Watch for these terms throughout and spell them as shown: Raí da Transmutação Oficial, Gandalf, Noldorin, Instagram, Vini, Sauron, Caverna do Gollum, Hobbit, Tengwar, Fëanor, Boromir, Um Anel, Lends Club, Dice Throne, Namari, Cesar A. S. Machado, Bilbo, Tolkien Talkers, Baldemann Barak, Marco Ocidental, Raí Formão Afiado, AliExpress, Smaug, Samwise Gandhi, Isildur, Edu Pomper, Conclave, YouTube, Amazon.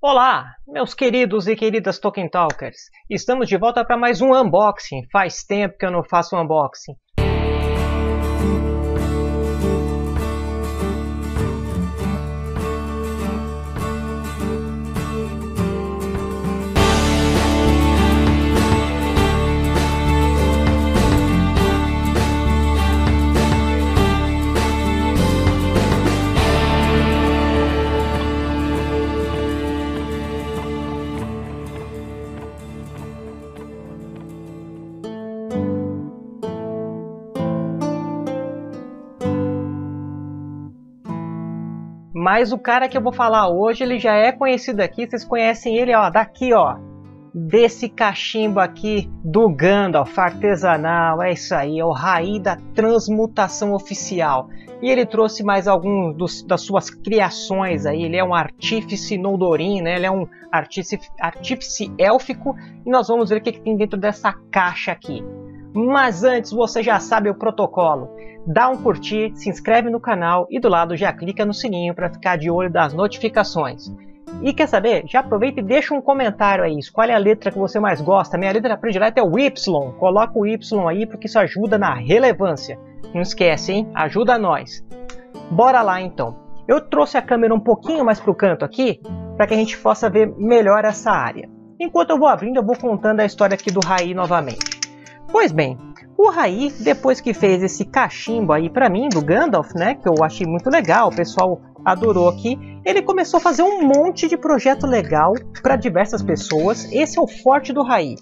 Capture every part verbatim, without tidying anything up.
Olá, meus queridos e queridas Tolkien Talkers! Estamos de volta para mais um unboxing. Faz tempo que eu não faço um unboxing. Mas o cara que eu vou falar hoje, ele já é conhecido aqui, vocês conhecem ele, ó, daqui, ó, desse cachimbo aqui do Gandalf, artesanal, é isso aí, é o Raí da Transmutação Oficial. E ele trouxe mais alguns dos, das suas criações aí, ele é um artífice Noldorin, né, ele é um artífice, artífice élfico, e nós vamos ver o que, que tem dentro dessa caixa aqui. Mas antes, você já sabe o protocolo. Dá um curtir, se inscreve no canal e do lado já clica no sininho para ficar de olho das notificações. E quer saber? Já aproveita e deixa um comentário aí. Escolhe a letra que você mais gosta. Minha letra predileta é o Y. Coloca o Y aí porque isso ajuda na relevância. Não esquece, hein? Ajuda nós. Bora lá então. Eu trouxe a câmera um pouquinho mais para o canto aqui para que a gente possa ver melhor essa área. Enquanto eu vou abrindo, eu vou contando a história aqui do Raí novamente. Pois bem, o Raí, depois que fez esse cachimbo aí pra mim, do Gandalf, né, que eu achei muito legal, o pessoal adorou aqui, ele começou a fazer um monte de projeto legal para diversas pessoas. Esse é o forte do Raí.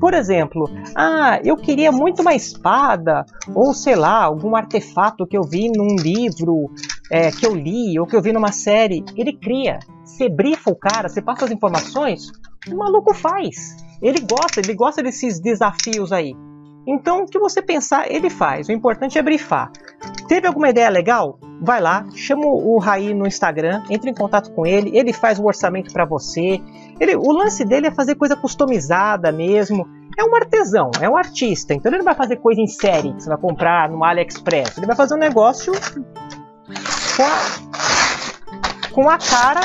Por exemplo, ah, eu queria muito uma espada, ou sei lá, algum artefato que eu vi num livro, é, que eu li, ou que eu vi numa série. Ele cria, você brifa o cara, você passa as informações, o maluco faz. Ele gosta, ele gosta desses desafios aí. Então, o que você pensar, ele faz. O importante é brifar. Teve alguma ideia legal? Vai lá, chama o Raí no Instagram, entra em contato com ele, ele faz o orçamento para você. Ele, o lance dele é fazer coisa customizada mesmo. É um artesão, é um artista. Então, ele não vai fazer coisa em série que você vai comprar no AliExpress. Ele vai fazer um negócio com a, com a cara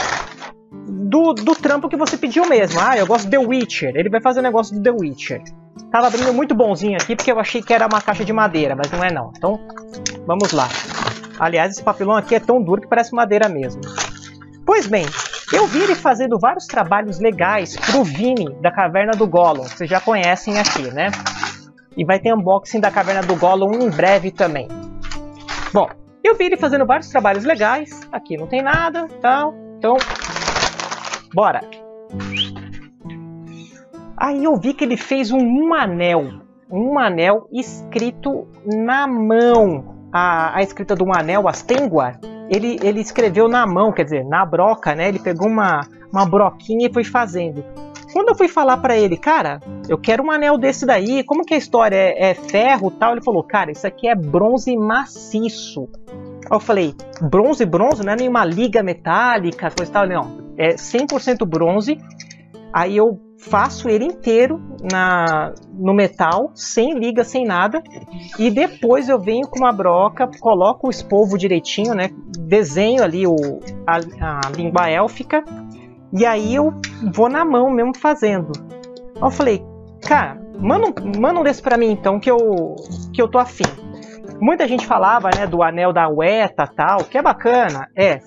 do, do trampo que você pediu mesmo. Ah, eu gosto do The Witcher. Ele vai fazer um negócio do The Witcher. Tava abrindo muito bonzinho aqui, porque eu achei que era uma caixa de madeira, mas não é não. Então, vamos lá. Aliás, esse papelão aqui é tão duro que parece madeira mesmo. Pois bem, eu vi ele fazendo vários trabalhos legais pro Vini, da Caverna do Gollum. Vocês já conhecem aqui, né? E vai ter unboxing da Caverna do Gollum em breve também. Bom, eu vi ele fazendo vários trabalhos legais. Aqui não tem nada, tal. Então, bora! Aí eu vi que ele fez um, um anel, um anel escrito na mão. A, a escrita do um anel, as Tengwar, ele, ele escreveu na mão, quer dizer, na broca, né? Ele pegou uma, uma broquinha e foi fazendo. Quando eu fui falar pra ele, cara, eu quero um anel desse daí, como que é a história? É, é ferro e tal? Ele falou, cara, isso aqui é bronze maciço. Aí eu falei, bronze, bronze? Não é nenhuma liga metálica, coisa e tal? Não, é cem por cento bronze. Aí eu faço ele inteiro na, no metal, sem liga, sem nada. E depois eu venho com uma broca, coloco o espolvo direitinho, né? Desenho ali o, a, a língua élfica. E aí eu vou na mão mesmo fazendo. Eu falei, cara, manda um, manda um desse pra mim então, que eu, que eu tô afim. Muita gente falava, né, do anel da Ueta e tal, que é bacana, é.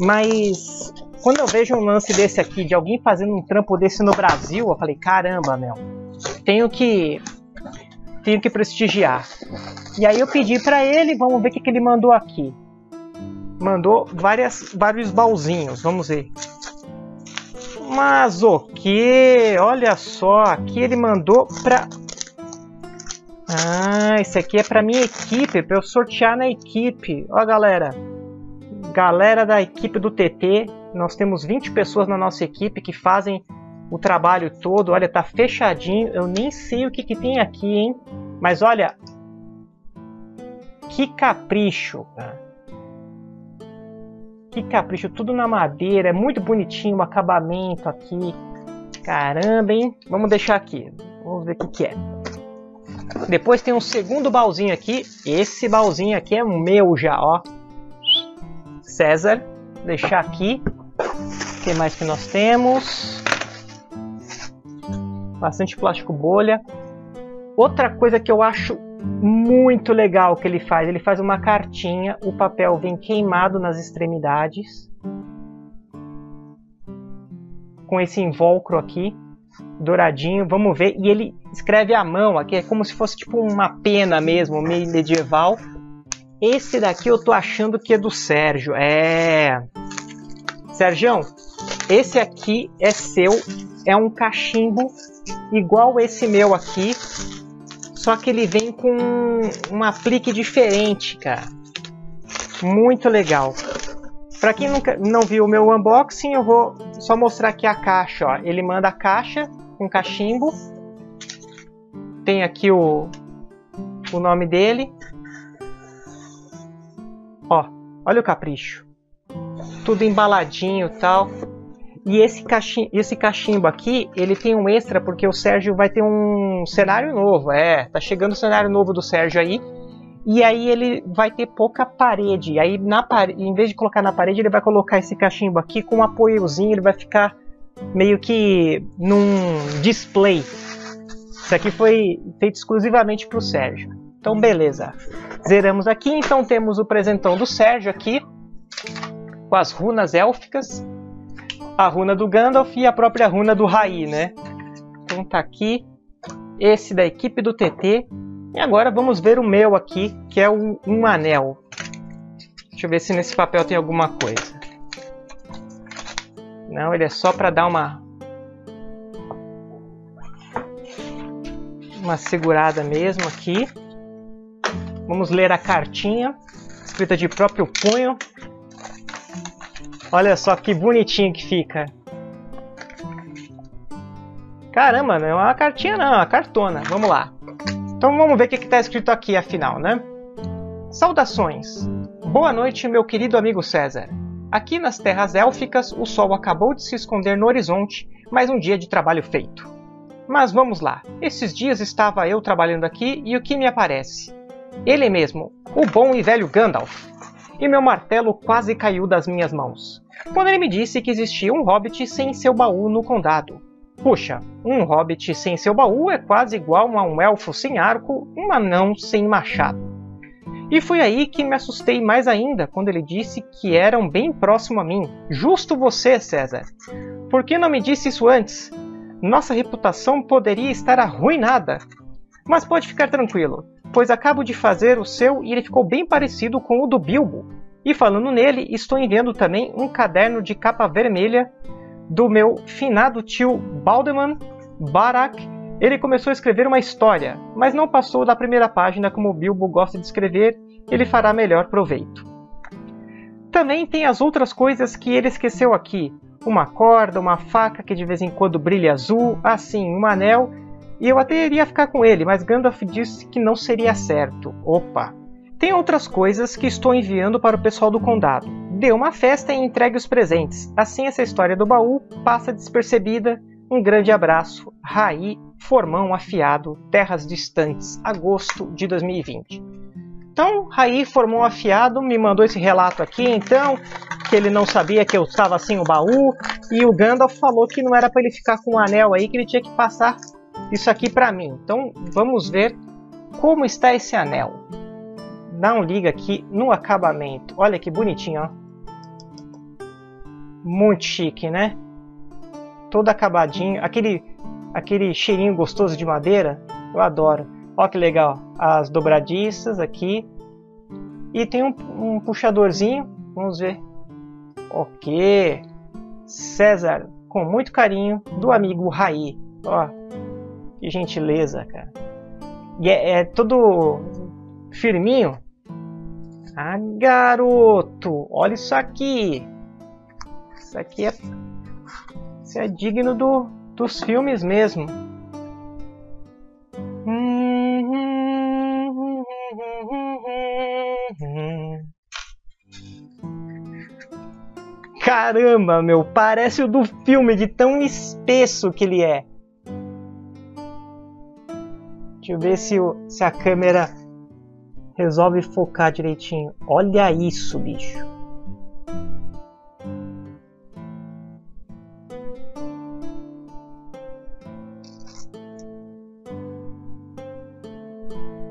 Mas quando eu vejo um lance desse aqui, de alguém fazendo um trampo desse no Brasil, eu falei, caramba, meu, tenho que, tenho que prestigiar. E aí eu pedi pra ele, vamos ver o que, que ele mandou aqui. Mandou várias, vários baúzinhos, vamos ver. Mas o que? Olha só, aqui ele mandou pra... Ah, isso aqui é pra minha equipe, pra eu sortear na equipe. Ó, galera. Galera da equipe do T T, nós temos vinte pessoas na nossa equipe que fazem o trabalho todo. Olha, tá fechadinho, eu nem sei o que, que tem aqui, hein? Mas olha, que capricho, cara. Que capricho, tudo na madeira, é muito bonitinho o acabamento aqui. Caramba, hein? Vamos deixar aqui, vamos ver o que, que é. Depois tem um segundo baúzinho aqui, esse baúzinho aqui é meu já, ó. César, deixar aqui. que mais que nós temos? Bastante plástico bolha. Outra coisa que eu acho muito legal que ele faz, ele faz uma cartinha, o papel vem queimado nas extremidades, com esse invólucro aqui, douradinho, vamos ver, e ele escreve à mão aqui, é como se fosse tipo uma pena mesmo, meio medieval. Esse daqui eu tô achando que é do Sérgio, é... Sérgio, esse aqui é seu, é um cachimbo igual esse meu aqui, só que ele vem com um aplique diferente, cara. Muito legal. Para quem nunca, não viu o meu unboxing, eu vou só mostrar aqui a caixa. Ó. Ele manda a caixa com cachimbo. Tem aqui o, o nome dele. Ó, olha o capricho. Tudo embaladinho e tal. E esse cachimbo, esse cachimbo aqui, ele tem um extra, porque o Sérgio vai ter um cenário novo. É, tá chegando o cenário novo do Sérgio aí. E aí ele vai ter pouca parede. Aí na parede, em vez de colocar na parede, ele vai colocar esse cachimbo aqui com um apoiozinho. Ele vai ficar meio que num display. Isso aqui foi feito exclusivamente pro Sérgio. Então beleza. Zeramos aqui. Então temos o presentão do Sérgio aqui. Com as runas élficas. A runa do Gandalf e a própria runa do Raí, né? Então tá aqui, esse da equipe do T T. E agora vamos ver o meu aqui, que é o Um Anel. Deixa eu ver se nesse papel tem alguma coisa. Não, ele é só para dar uma... uma segurada mesmo aqui. Vamos ler a cartinha, escrita de próprio punho. Olha só que bonitinho que fica. Caramba, não é uma cartinha não, é uma cartona. Vamos lá. Então vamos ver o que está escrito aqui afinal, né? Saudações. Boa noite, meu querido amigo César. Aqui nas terras élficas, o sol acabou de se esconder no horizonte, mais um dia de trabalho feito. Mas vamos lá. Esses dias estava eu trabalhando aqui e o que me aparece? Ele mesmo, o bom e velho Gandalf. E meu martelo quase caiu das minhas mãos, quando ele me disse que existia um hobbit sem seu baú no condado. Puxa, um hobbit sem seu baú é quase igual a um elfo sem arco, um anão sem machado. E foi aí que me assustei mais ainda, quando ele disse que eram bem próximo a mim. Justo você, César. Por que não me disse isso antes? Nossa reputação poderia estar arruinada. Mas pode ficar tranquilo, pois acabo de fazer o seu e ele ficou bem parecido com o do Bilbo. E falando nele, estou enviando também um caderno de capa vermelha do meu finado tio Baldemann Barak. Ele começou a escrever uma história, mas não passou da primeira página como o Bilbo gosta de escrever, ele fará melhor proveito. Também tem as outras coisas que ele esqueceu aqui. Uma corda, uma faca que de vez em quando brilha azul, assim, um anel... E eu até iria ficar com ele, mas Gandalf disse que não seria certo. Opa! Tem outras coisas que estou enviando para o pessoal do condado. Dê uma festa e entregue os presentes. Assim essa história do baú passa despercebida. Um grande abraço. Raí Formão Afiado, Terras Distantes, agosto de dois mil e vinte. Então, Raí Formão Afiado me mandou esse relato aqui, então... que ele não sabia que eu estava sem o baú. E o Gandalf falou que não era para ele ficar com o anel aí, que ele tinha que passar... isso aqui para mim. Então vamos ver como está esse anel. Dá um liga aqui no acabamento. Olha que bonitinho, ó. Muito chique, né? Todo acabadinho. Aquele, aquele cheirinho gostoso de madeira. Eu adoro. Olha que legal. As dobradiças aqui. E tem um, um puxadorzinho. Vamos ver. Ok. César, com muito carinho, do amigo Raí. Ó. Que gentileza, cara. E é, é todo firminho. Ah, garoto! Olha isso aqui. Isso aqui é, isso é digno do, dos filmes mesmo. Caramba, meu! Parece o do filme, de tão espesso que ele é. Deixa eu ver se, o, se a câmera resolve focar direitinho. Olha isso, bicho.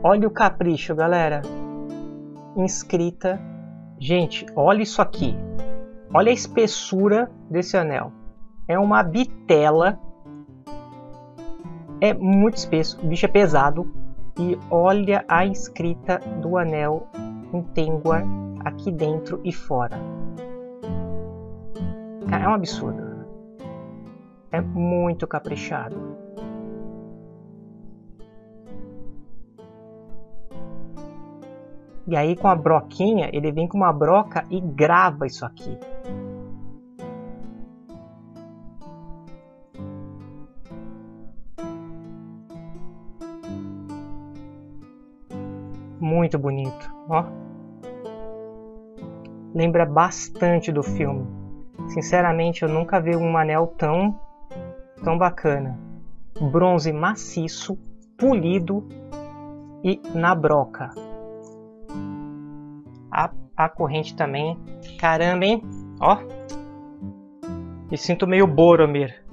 Olha o capricho, galera. Inscrita. Gente, olha isso aqui. Olha a espessura desse anel. É uma bitela. É muito espesso. O bicho é pesado. E olha a inscrita do anel em Tengwar aqui dentro e fora. É um absurdo. É muito caprichado. E aí com a broquinha, ele vem com uma broca e grava isso aqui. Muito bonito, ó. Lembra bastante do filme. Sinceramente, eu nunca vi um anel tão, tão bacana. Bronze maciço, polido e na broca. A, a corrente também. Caramba, hein? Ó. Me sinto meio Boromir.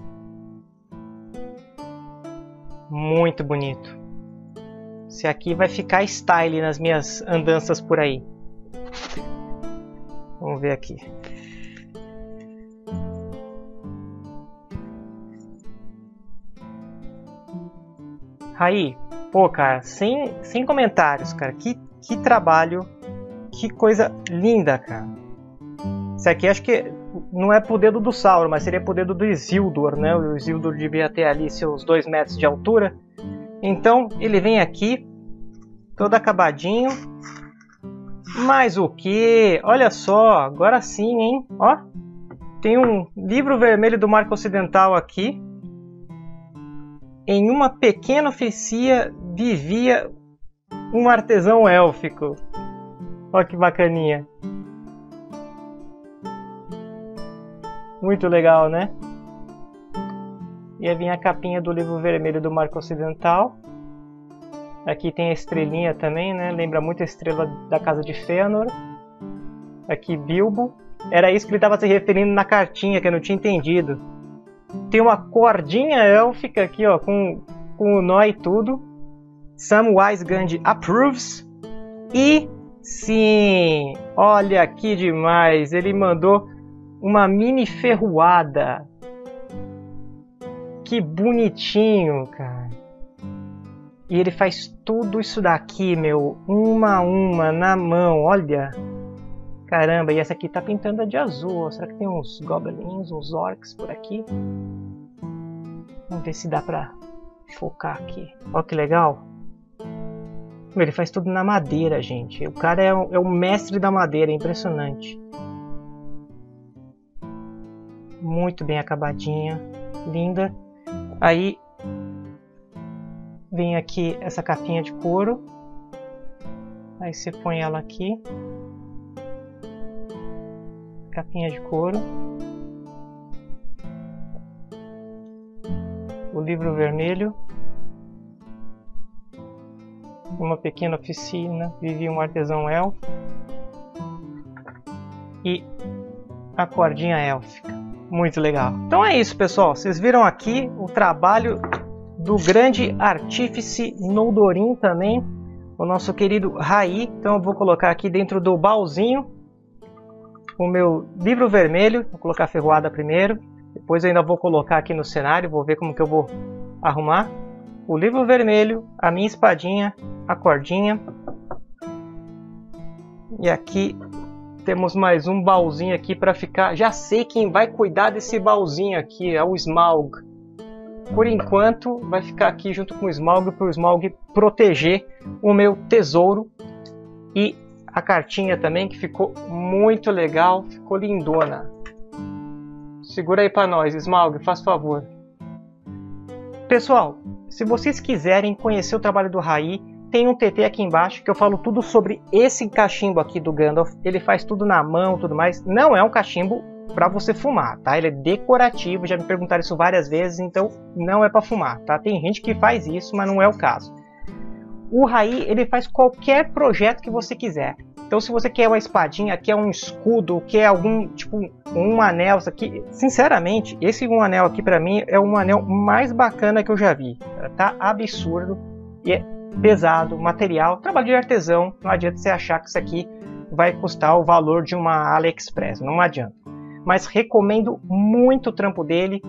Muito bonito. Esse aqui vai ficar style nas minhas andanças por aí. Vamos ver aqui. Raí, pô, cara, sem, sem comentários, cara. Que, que trabalho, que coisa linda, cara. Esse aqui acho que não é pro dedo do Sauron, mas seria pro dedo do Isildur, né? O Isildur devia ter ali seus dois metros de altura. Então ele vem aqui, todo acabadinho. Mas o que? Olha só, agora sim, hein? Ó, tem um livro vermelho do Marco Ocidental aqui. Em uma pequena oficia vivia um artesão élfico. Ó que bacaninha. Muito legal, né? Ia vir a capinha do livro vermelho do Marco Ocidental. Aqui tem a estrelinha também, né? Lembra muito a estrela da casa de Fëanor. Aqui Bilbo. Era isso que ele estava se referindo na cartinha, que eu não tinha entendido. Tem uma cordinha élfica aqui, ó, com, com o nó e tudo. Samwise Gandhi approves. E sim, olha que demais. Ele mandou uma mini ferroada. Que bonitinho, cara. E ele faz tudo isso daqui, meu, uma a uma, na mão, olha. Caramba, e essa aqui tá pintada de azul. Será que tem uns goblins, uns orcs por aqui? Vamos ver se dá pra focar aqui. Olha que legal. Ele faz tudo na madeira, gente. O cara é o, é o mestre da madeira, é impressionante. Muito bem acabadinha, linda. Aí vem aqui essa capinha de couro. Aí você põe ela aqui. Capinha de couro. O livro vermelho. Uma pequena oficina. Vivia um artesão elfo. E a cordinha élfica. Muito legal. Então é isso, pessoal. Vocês viram aqui o trabalho do grande artífice Noldorin também, o nosso querido Raí. Então eu vou colocar aqui dentro do baúzinho o meu livro vermelho. Vou colocar a ferroada primeiro, depois eu ainda vou colocar aqui no cenário, vou ver como que eu vou arrumar. O livro vermelho, a minha espadinha, a cordinha. E aqui temos mais um baúzinho aqui para ficar. Já sei quem vai cuidar desse baúzinho aqui, é o Smaug. Por enquanto, vai ficar aqui junto com o Smaug, para o Smaug proteger o meu tesouro. E a cartinha também, que ficou muito legal, ficou lindona. Segura aí para nós, Smaug, faz favor. Pessoal, se vocês quiserem conhecer o trabalho do Raí, tem um T T aqui embaixo que eu falo tudo sobre esse cachimbo aqui do Gandalf. Ele faz tudo na mão, tudo mais. Não é um cachimbo para você fumar, tá? Ele é decorativo, já me perguntaram isso várias vezes, então não é para fumar, tá? Tem gente que faz isso, mas não é o caso. O Raí, ele faz qualquer projeto que você quiser. Então se você quer uma espadinha, quer um escudo, quer algum, tipo, um anel, isso aqui, sinceramente, esse um anel aqui para mim é um anel mais bacana que eu já vi. Tá absurdo e é pesado, material, trabalho de artesão. Não adianta você achar que isso aqui vai custar o valor de uma AliExpress, não adianta. Mas recomendo muito o trampo dele.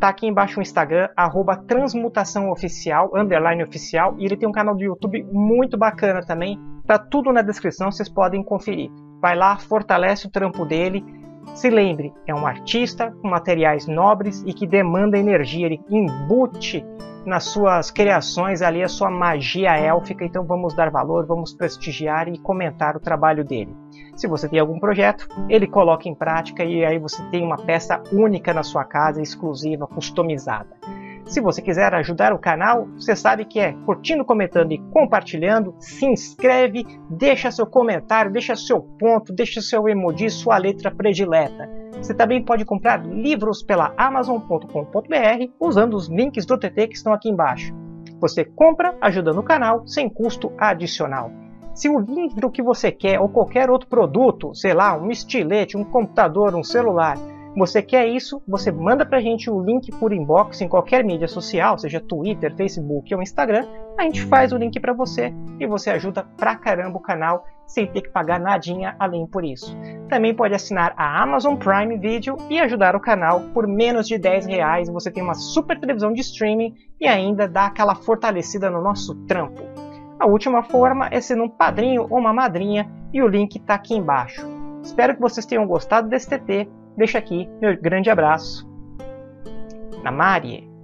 Tá aqui embaixo o Instagram, arroba Transmutação Oficial, underline oficial. E ele tem um canal do YouTube muito bacana também. Tá tudo na descrição, vocês podem conferir. Vai lá, fortalece o trampo dele. Se lembre, é um artista com materiais nobres e que demanda energia. Ele embute nas suas criações ali a sua magia élfica. Então vamos dar valor, vamos prestigiar e comentar o trabalho dele. Se você tem algum projeto, ele coloca em prática e aí você tem uma peça única na sua casa, exclusiva, customizada. Se você quiser ajudar o canal, você sabe que é curtindo, comentando e compartilhando. Se inscreve, deixa seu comentário, deixa seu ponto, deixa seu emoji, sua letra predileta. Você também pode comprar livros pela amazon ponto com ponto br usando os links do T T que estão aqui embaixo. Você compra ajudando o canal sem custo adicional. Se o livro que você quer ou qualquer outro produto, sei lá, um estilete, um computador, um celular, você quer isso, você manda pra gente o link por inbox em qualquer mídia social, seja Twitter, Facebook ou Instagram, a gente faz o link pra você e você ajuda pra caramba o canal sem ter que pagar nadinha além por isso. Também pode assinar a Amazon Prime Video e ajudar o canal por menos de dez reais, você tem uma super televisão de streaming e ainda dá aquela fortalecida no nosso trampo. A última forma é sendo um padrinho ou uma madrinha e o link tá aqui embaixo. Espero que vocês tenham gostado desse T T. Deixo aqui meu grande abraço. Namari.